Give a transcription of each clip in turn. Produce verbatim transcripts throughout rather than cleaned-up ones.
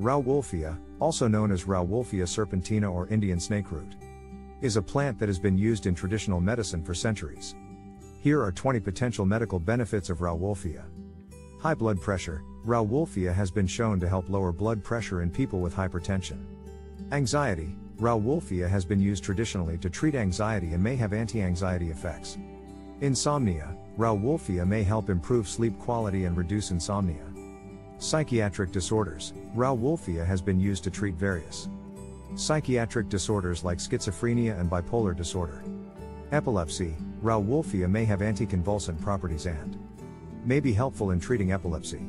Rauwolfia, also known as Rauwolfia serpentina or Indian snakeroot, is a plant that has been used in traditional medicine for centuries. Here are twenty potential medical benefits of Rauwolfia. High blood pressure. Rauwolfia has been shown to help lower blood pressure in people with hypertension. Anxiety. Rauwolfia has been used traditionally to treat anxiety and may have anti-anxiety effects. Insomnia. Rauwolfia may help improve sleep quality and reduce insomnia. Psychiatric disorders. Rauwolfia has been used to treat various psychiatric disorders like schizophrenia and bipolar disorder. Epilepsy. Rauwolfia may have anticonvulsant properties and may be helpful in treating epilepsy.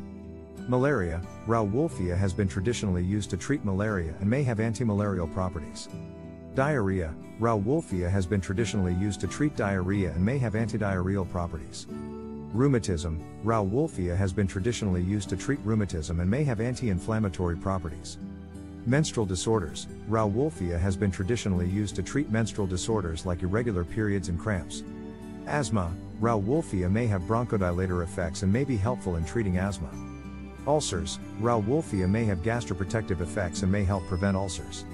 Malaria. Rauwolfia has been traditionally used to treat malaria and may have antimalarial properties. Diarrhea. Rauwolfia has been traditionally used to treat diarrhea and may have antidiarrheal properties. Rheumatism. Rauwolfia has been traditionally used to treat rheumatism and may have anti-inflammatory properties. Menstrual disorders. Rauwolfia has been traditionally used to treat menstrual disorders like irregular periods and cramps. Asthma. Rauwolfia may have bronchodilator effects and may be helpful in treating asthma. Ulcers. Rauwolfia may have gastroprotective effects and may help prevent ulcers.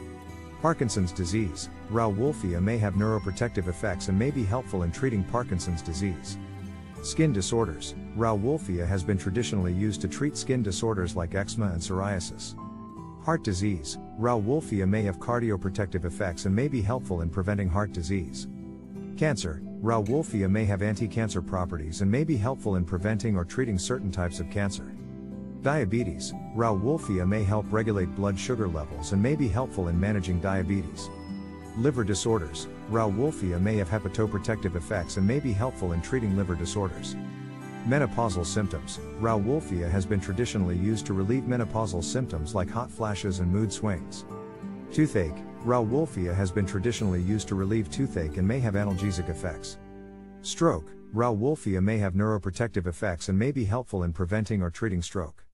Parkinson's disease. Rauwolfia may have neuroprotective effects and may be helpful in treating Parkinson's disease. Skin disorders. Rauwolfia has been traditionally used to treat skin disorders like eczema and psoriasis. Heart disease. Rauwolfia may have cardioprotective effects and may be helpful in preventing heart disease. Cancer. Rauwolfia may have anti-cancer properties and may be helpful in preventing or treating certain types of cancer. Diabetes. Rauwolfia may help regulate blood sugar levels and may be helpful in managing diabetes. Liver disorders. Rauwolfia may have hepatoprotective effects and may be helpful in treating liver disorders. Menopausal symptoms. Rauwolfia has been traditionally used to relieve menopausal symptoms like hot flashes and mood swings. Toothache. Rauwolfia has been traditionally used to relieve toothache and may have analgesic effects. Stroke. Rauwolfia may have neuroprotective effects and may be helpful in preventing or treating stroke.